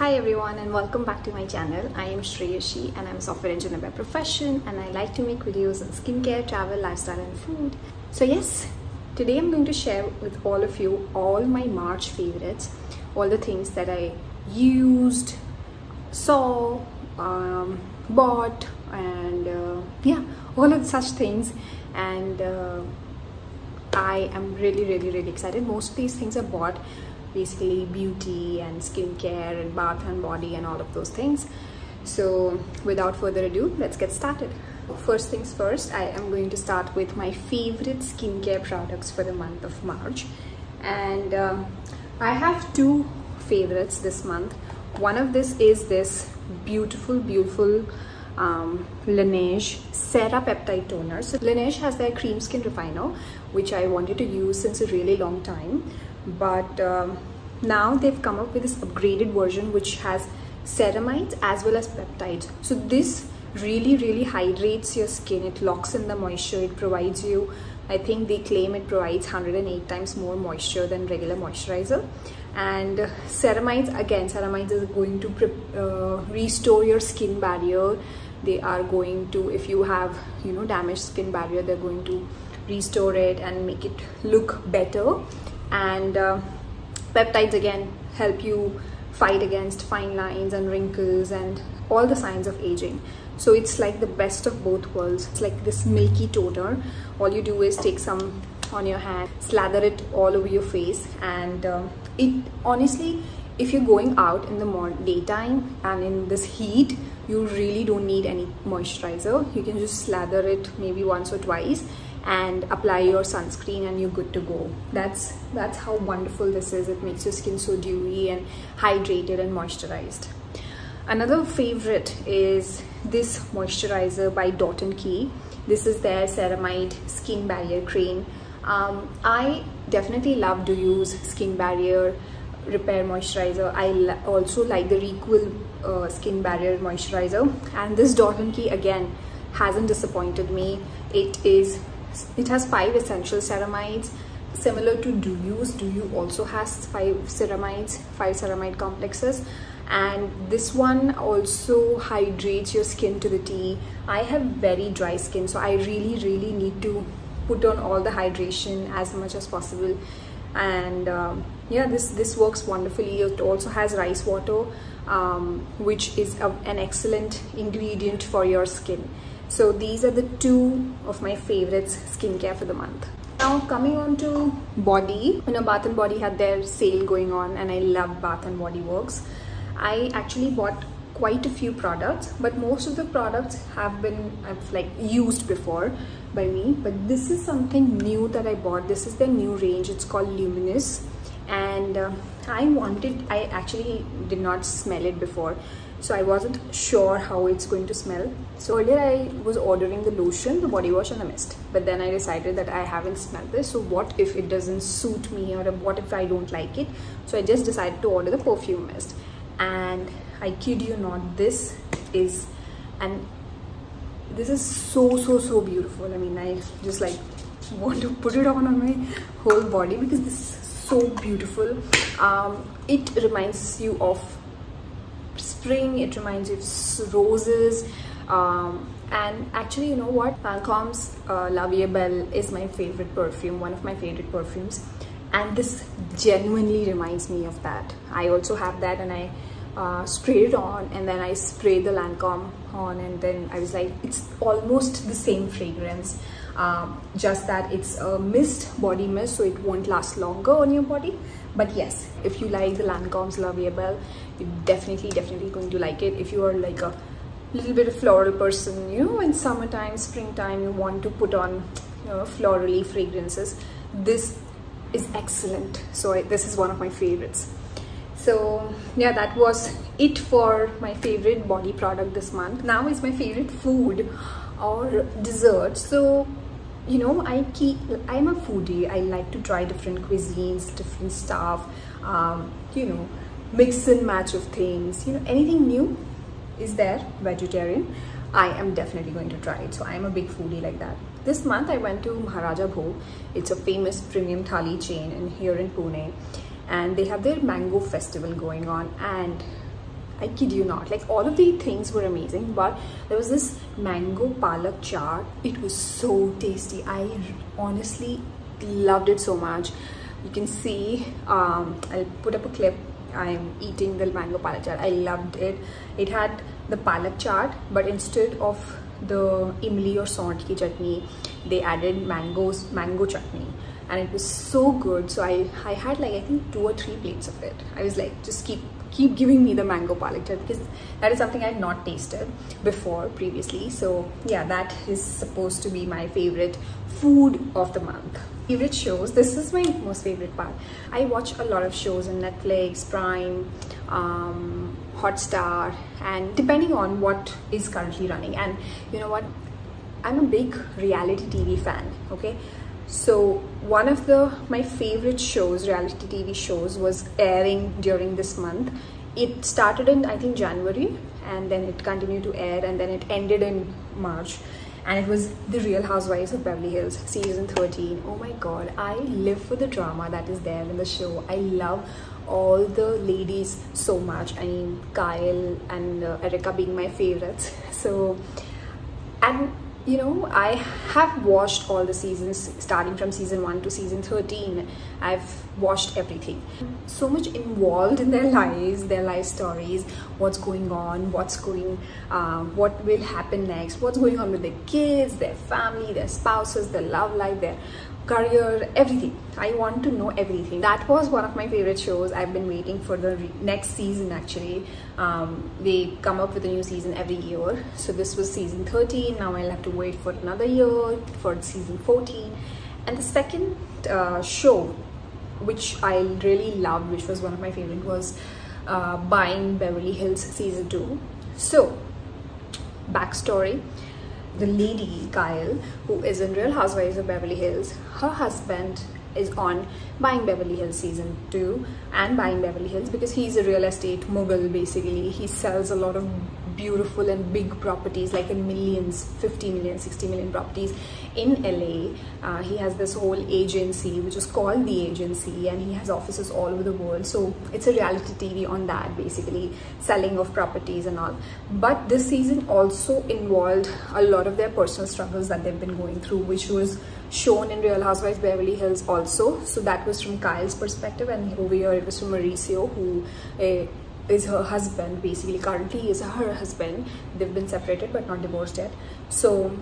Hi everyone and welcome back to my channel. I am Shreyashi and I'm a software engineer by profession, and I like to make videos on skincare, travel, lifestyle and food. So yes, today I'm going to share with all of you all my March favorites, all the things that I used, saw, bought and yeah, all of such things. And I am really excited. Most of these things I bought, basically beauty and skincare and bath and body and all of those things. So without further ado, let's get started. First things first, I am going to start with my favorite skincare products for the month of March. And I have two favorites this month. One of this is this beautiful Laneige Serapeptide toner. So Laneige has their cream skin refiner, which I wanted to use since a really long time, but now they've come up with this upgraded version which has ceramides as well as peptides. So this really hydrates your skin, it locks in the moisture, it provides you, I think they claim it provides 108 times more moisture than regular moisturizer. And ceramides, again, ceramides is going to restore your skin barrier. They are going to, if you have, you know, damaged skin barrier, they're going to restore it and make it look better. And peptides again help you fight against fine lines and wrinkles and all the signs of aging. So it's like the best of both worlds. It's like this milky toner. All you do is take some on your hand, slather it all over your face, and it honestly, if you're going out in the daytime and in this heat, you really don't need any moisturizer. You can just slather it maybe once or twice and apply your sunscreen and you're good to go. That's how wonderful this is. It makes your skin so dewy and hydrated and moisturized. Another favorite is this moisturizer by Dot and Key. This is their ceramide skin barrier cream. I definitely love to use skin barrier repair moisturizer. I also like the Requil skin barrier moisturizer, and this Dot and Key again hasn't disappointed me. It has 5 essential ceramides, similar to Duyu's. Duyu also has 5 ceramide complexes, and this one also hydrates your skin to the T. I have very dry skin, so I really need to put on all the hydration as much as possible. And yeah, this works wonderfully. It also has rice water, which is an excellent ingredient for your skin. So these are the two of my favorites skincare for the month. Now coming on to body, you know, Bath and Body had their sale going on, and I love Bath and Body Works. I actually bought quite a few products, but most of the products have been used before by me. But this is something new that I bought. This is their new range. It's called Luminous, and I actually did not smell it before, so I wasn't sure how it's going to smell. So earlier I was ordering the lotion, the body wash and the mist, but then I decided that I haven't smelled this, so what if it doesn't suit me, or what if I don't like it? So I just decided to order the perfume mist, and I kid you not, this is so beautiful. I mean, I just want to put it on my whole body because this is so beautiful. It reminds you of spring, it reminds you of roses, and actually, you know what, Lancome's La Vie est Belle is my favorite perfume, one of my favorite perfumes, and this genuinely reminds me of that. I also have that, and I sprayed it on, and then I sprayed the Lancome on, and then I was like, it's almost the same fragrance, just that it's a mist, body mist, so it won't last longer on your body. But yes, if you like the Lancome's La Vie est Belle, you're definitely going to like it. If you are like a little bit of floral person, you know, in summertime, springtime, you want to put on, you know, florally fragrances, this is excellent. So this is one of my favorites. So yeah, that was it for my favorite body product this month. Now is my favorite food or dessert. So you know, I'm a foodie. I like to try different cuisines, different stuff, you know, mix and match of things, you know, anything new is there vegetarian, I am definitely going to try it. So I'm a big foodie like that. This month I went to Maharaja Bhog. It's a famous premium thali chain here in Pune, and they have their mango festival going on, and I kid you not, like all of the things were amazing, but there was this mango palak chaat. It was so tasty. I honestly loved it so much. You can see, I'll put up a clip. I'm eating the mango palak chaat. I loved it. It had the palak chaat, but instead of the imli or sont ki chutney, they added mango chutney, and it was so good. So I had like I think 2 or 3 plates of it. I was like, just keep giving me the mango palak chaat, because that is something I had not tasted before previously. So yeah, that is supposed to be my favorite food of the month. Favorite shows, this is my most favorite part. I watch a lot of shows on Netflix, Prime, Hotstar, and depending on what is currently running. And you know what, I'm a big reality TV fan, okay? So one of my favorite shows, reality TV shows, was airing during this month. It started in I think January, and then it continued to air, and then it ended in March. And it was The Real Housewives of Beverly Hills, season 13. Oh my god, I live for the drama that is there in the show. I love all the ladies so much. I mean, Kyle and Erica being my favorites. So, and you know, I have watched all the seasons starting from season 1 to season 13. I've watched everything. So much involved in their lives, their life stories, what's going on, what will happen next, what's going on with their kids, their family, their spouses, their love life, their career, everything. I want to know everything. That was one of my favorite shows. I've been waiting for the next season actually. They come up with a new season every year. So this was season 13. Now I'll have to wait for another year for season 14. And the second show which I really loved, which was one of my favorite, was Buying Beverly Hills season 2. So backstory. The lady, Kyle, who is in Real Housewives of Beverly Hills, her husband is on Buying Beverly Hills season 2 and Buying Beverly Hills, because he's a real estate mogul basically. He sells a lot of beautiful and big properties, like in millions, 50 million, 60 million properties in LA. He has this whole agency which is called The Agency, and he has offices all over the world. So it's a reality TV on that basically, selling of properties and all. But this season also involved a lot of their personal struggles that they've been going through, which was shown in Real Housewives Beverly Hills also. So that was from Kyle's perspective, and over here it was from Mauricio, who is her husband basically. Currently he is her husband. They've been separated but not divorced yet. So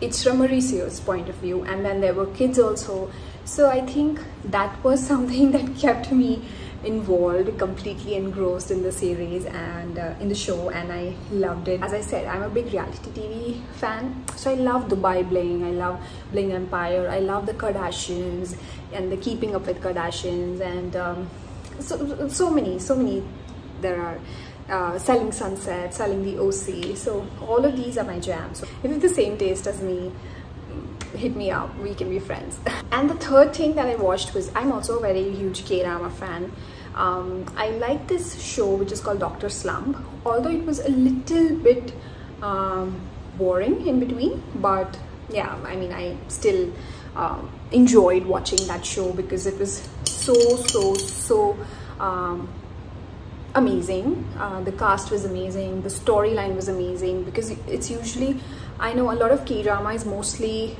it's from Mauricio's point of view, and then there were kids also. So I think that was something that kept me involved, completely engrossed in the series and in the show, and I loved it. As I said, I'm a big reality TV fan, so I love Dubai Bling, I love Bling Empire, I love the Kardashians and the Keeping Up With Kardashians, and so many. There are Selling Sunset, Selling the OC. So all of these are my jams. So if you have the same taste as me, hit me up, we can be friends. And the third thing that I watched was, I'm also a very huge K-drama fan. I like this show which is called Dr. Slump. Although it was a little bit boring in between, but yeah, I mean, I still enjoyed watching that show because it was so amazing. The cast was amazing, the storyline was amazing, because it's usually, I know a lot of K-drama is mostly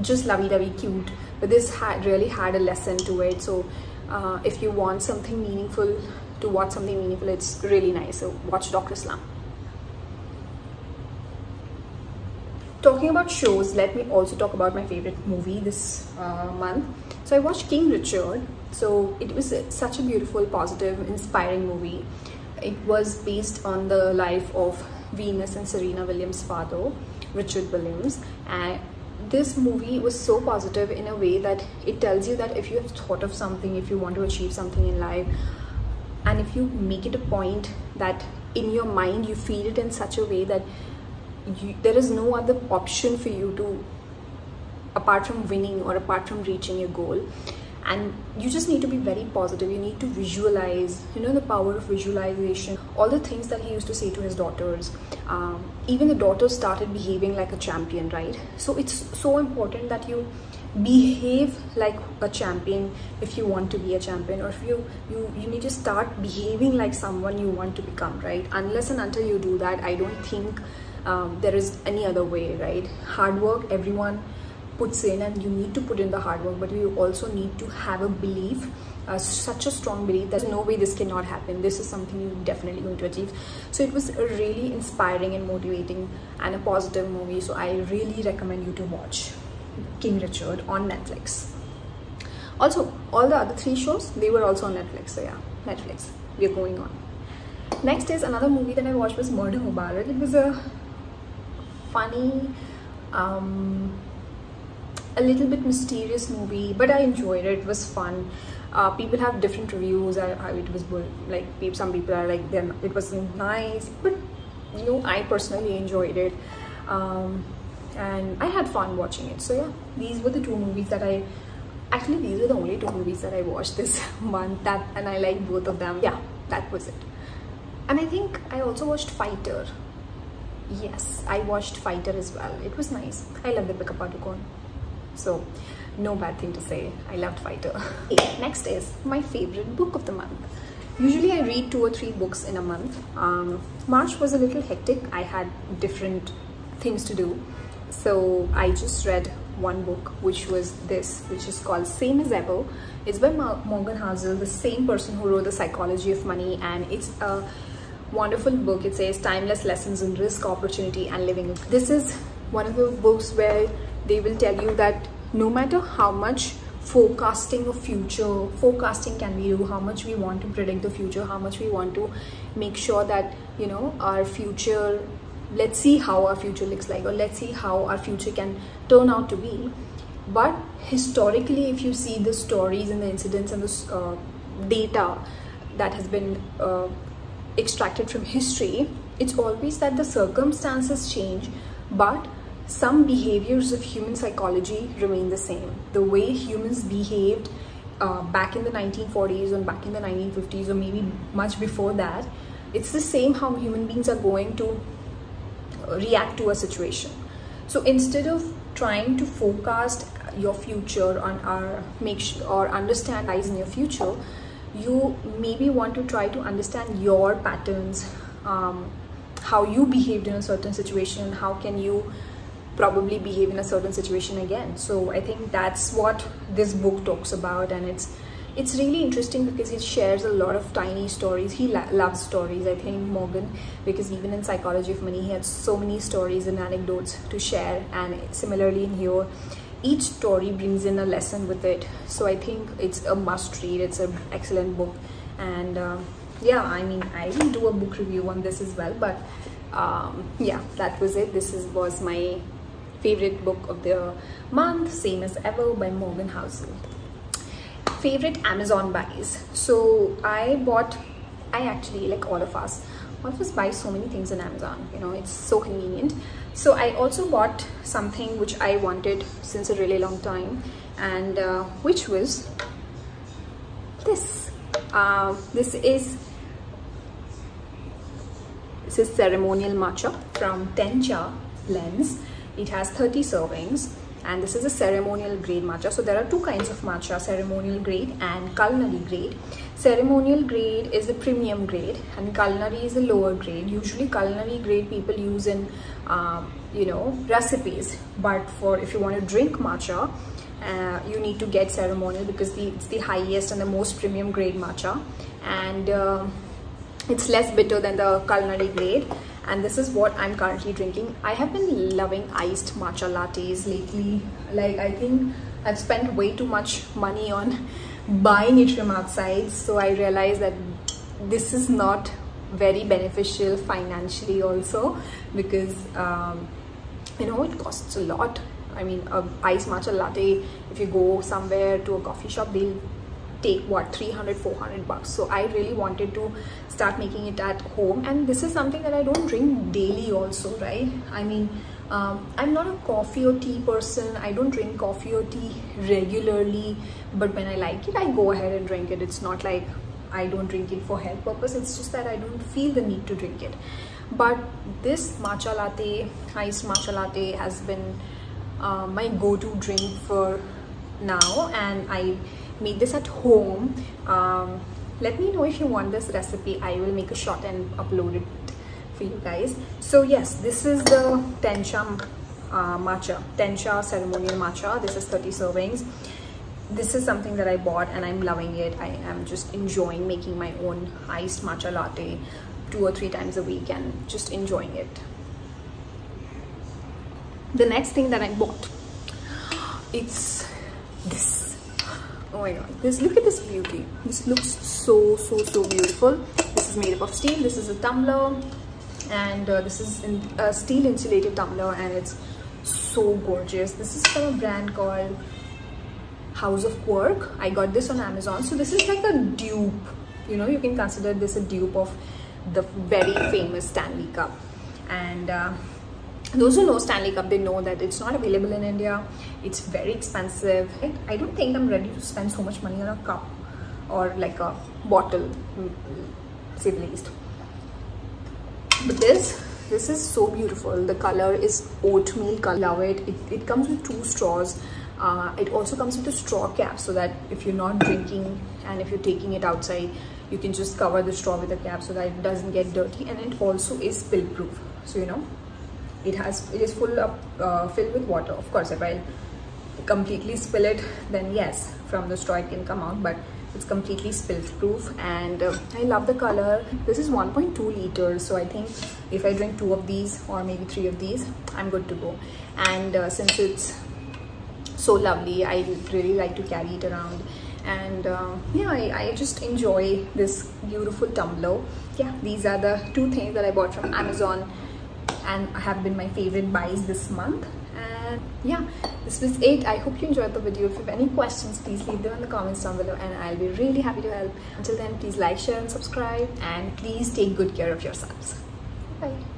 just lovey-dovey cute, but this really had a lesson to it. So if you want something meaningful, to watch something meaningful, it's really nice. So watch Dr. Slump. Talking about shows, let me also talk about my favorite movie this month. So I watched King Richard. So it was such a beautiful, positive, inspiring movie. It was based on the life of Venus and Serena Williams' father, Richard Williams. And this movie was so positive in a way that it tells you that if you have thought of something, if you want to achieve something in life, and if you make it a point that in your mind you feel it in such a way that there is no other option for you to, apart from winning or apart from reaching your goal. And you just need to be very positive. You need to visualize, you know, the power of visualization. All the things that he used to say to his daughters. Even the daughters started behaving like a champion, right? So it's so important that you behave like a champion if you want to be a champion, or if you need to start behaving like someone you want to become, right? Unless and until you do that, I don't think there is any other way, right? Hard work, everyone puts in, and you need to put in the hard work, but you also need to have a belief, such a strong belief that no way this cannot happen, this is something you're definitely going to achieve. So it was a really inspiring and motivating and a positive movie, so I really recommend you to watch King Richard on Netflix. Also, all the other three shows, they were also on Netflix, so yeah, Netflix, we're going on. Next is another movie that I watched was Murder Mubarak. It was a funny, a little bit mysterious movie, but I enjoyed it. It was fun. People have different reviews. It was like, some people are like, it wasn't nice, but you know, I personally enjoyed it. And I had fun watching it. So yeah, these were the two movies that I, actually these were the only two movies that I watched this month, and I liked both of them. Yeah, that was it. And I think I also watched Fighter. Yes, I watched Fighter as well. It was nice. I love the Deepika Padukone. So no bad thing to say. I loved Fighter. Next is my favorite book of the month. Usually I read 2 or 3 books in a month. March was a little hectic. I had different things to do. So I just read one book, which was this, which is called Same as Ever. It's by Morgan Housel, the same person who wrote The Psychology of Money, and it's a wonderful book. It says timeless lessons in risk, opportunity, and living. This is one of the books where they will tell you that no matter how much forecasting of future, forecasting can we do, how much we want to predict the future, how much we want to make sure that, you know, our future, let's see how our future looks like, or let's see how our future can turn out to be. But historically, if you see the stories and the incidents and the data that has been extracted from history, it's always that the circumstances change, but some behaviors of human psychology remain the same. The way humans behaved back in the 1940s or back in the 1950s, or maybe much before that, it's the same how human beings are going to react to a situation. So instead of trying to forecast your future on our make sure or understand lies in your future, you maybe want to try to understand your patterns, how you behaved in a certain situation, how can you probably behave in a certain situation again. So I think that's what this book talks about, and it's really interesting because it shares a lot of tiny stories. He loves stories, I think, Morgan, because even in Psychology of Money, he had so many stories and anecdotes to share. And similarly in here, each story brings in a lesson with it. So I think it's a must read. It's an excellent book. And yeah, I mean, I will do a book review on this as well. But yeah, that was it. This was my favorite book of the month, Same as Ever by Morgan Housel. Favorite Amazon buys. So I actually, like all of us buy so many things on Amazon, you know, it's so convenient. So I also bought something which I wanted since a really long time, and which was this. This is ceremonial matcha from Tencha Blends. It has 30 servings. And this is a ceremonial grade matcha. So there are two kinds of matcha, ceremonial grade and culinary grade. Ceremonial grade is a premium grade and culinary is a lower grade. Usually culinary grade people use in, you know, recipes. But for if you want to drink matcha, you need to get ceremonial because it's the highest and the most premium grade matcha. And it's less bitter than the culinary grade. And this is what I'm currently drinking. I have been loving iced matcha lattes lately. Like, I think I've spent way too much money on buying it from outside. So I realized that this is not very beneficial financially also, because, you know, it costs a lot. I mean, a iced matcha latte, if you go somewhere to a coffee shop, they'll take what, 300-400 bucks. So I really wanted to start making it at home, and this is something that I don't drink daily also, right? I mean, I'm not a coffee or tea person. I don't drink coffee or tea regularly, but when I like it, I go ahead and drink it. It's not like I don't drink it for health purpose, it's just that I don't feel the need to drink it. But this matcha latte, iced matcha latte, has been my go-to drink for now, and I made this at home. Let me know if you want this recipe. I will make a shot and upload it for you guys. So yes, this is the Tencha matcha, Tencha ceremonial matcha. This is 30 servings. This is something that I bought and I'm loving it. I am just enjoying making my own iced matcha latte 2 or 3 times a week and just enjoying it. The next thing that I bought, it's this. Oh my god, this, look at this beauty. This looks so beautiful. This is made up of steel. This is a tumbler, and this is a steel insulated tumbler, and it's so gorgeous. This is from a brand called House of Quirk. I got this on Amazon. So this is like a dupe, you know, you can consider this a dupe of the very famous Stanley Cup. And those who know Stanley Cup, they know that it's not available in India. It's very expensive. I don't think I'm ready to spend so much money on a cup or like a bottle, say the least. But this is so beautiful. The color is oatmeal color. Love it. It comes with 2 straws. It also comes with a straw cap, so that if you're not drinking and if you're taking it outside, you can just cover the straw with a cap so that it doesn't get dirty. And it also is spill proof. So, you know, it is filled with water. Of course, if I completely spill it, then yes, from the straw it can come out, but it's completely spill proof. And I love the color. This is 1.2 liters, so I think if I drink 2 of these or maybe 3 of these, I'm good to go. And since it's so lovely, I really like to carry it around. And yeah, I just enjoy this beautiful tumbler. Yeah, these are the 2 things that I bought from Amazon and have been my favorite buys this month. And yeah, this was it. I hope you enjoyed the video. If you have any questions, please leave them in the comments down below and I'll be really happy to help. Until then, please like, share and subscribe, and please take good care of yourselves. Bye.